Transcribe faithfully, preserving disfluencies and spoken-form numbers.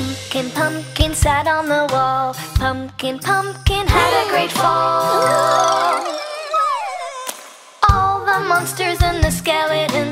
Pumpkin, pumpkin sat on the wall. Pumpkin, pumpkin had a great fall. All the monsters and the skeletons